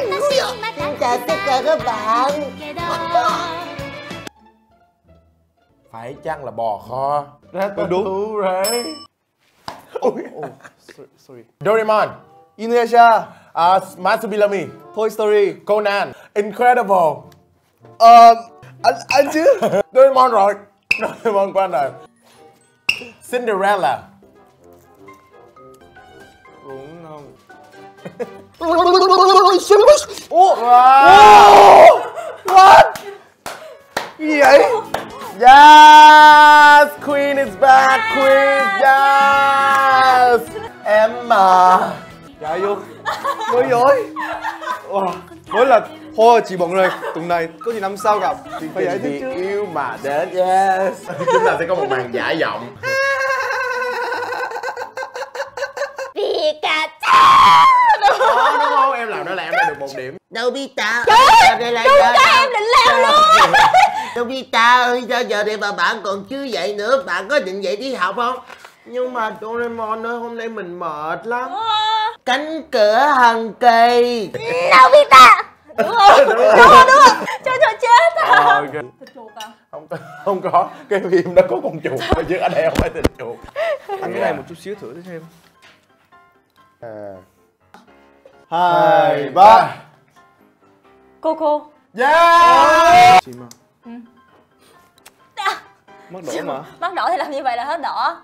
Xin chào tất cả các bạn. Phải chăng là bò kho? Rất đúng rồi. Sorry. Doraemon, Inuyasha, Matsubilami, Toy Story, Conan, Incredible. Anh chứ? Doraemon rồi. Doraemon qua rồi. Cinderella. Đúng không? Ủa? Wow. What? Gì vậy? Yes! Queen is back! Queen! Yes! Emma! Trời ơi! Ôi dối! Mỗi lần thôi chị bận rồi, tuần này có gì năm sau gặp thì phải giải thích chứ. Yêu mà đến. Yes! Chúng ta sẽ có một màn giải giọng. Đó, đúng không? Em làm nó là em đã được một điểm. Nobita! Trời ơi! Đúng ra em định làm luôn! Nobita ơi, sao giờ này mà bạn còn chưa dậy nữa? Bạn có định dậy đi học không? Nhưng mà Doraemon ơi, hôm nay mình mệt lắm. Cánh cửa hằng kỳ. Nobita! Đúng không? Đúng rồi! Cho chết à! Okay. Thịt chuột à? Không có. Cái phim đó có con chuột thôi chứ ở đây không phải thịt chuột. Ăn cái này một chút xíu thử xem. 2, 3. Coco. Yeah! Chima. Mắt đỏ mà. Mắt đỏ thì làm như vậy là hết đỏ.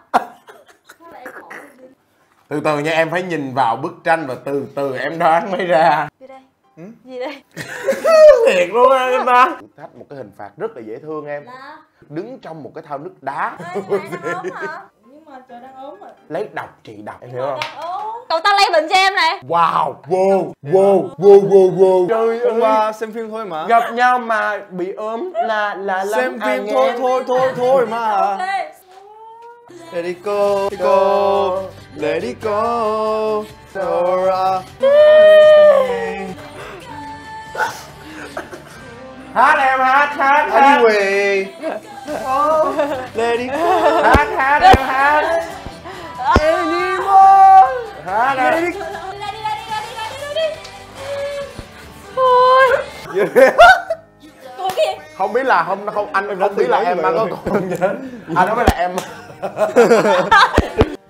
Từ từ nha, em phải nhìn vào bức tranh và từ từ em đoán mới ra. Gì đây? Gì đây? Thiệt luôn á em ta. Thách một cái hình phạt rất là dễ thương em. Là... đứng trong một cái thau nước đá. Nhưng mà trời đang ốm rồi. Lấy độc trị độc em hiểu không? Cậu ta lây bệnh cho em này. Wow, wow, wow, wow, wow, wow. Trời ơi, qua xem phim thôi mà. Gặp nhau mà bị ốm là xem phim thôi mà. Let it go, let it go. Dora. Hát em hát. Anyway. Let it go. Hát em hát. Anymore. Hả nè. Đi đi. Không biết là không anh không biết là em mà có con nhớ. Anh nói là em.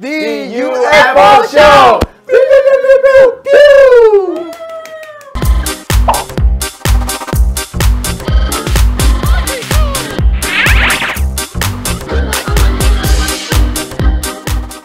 The UFO Show.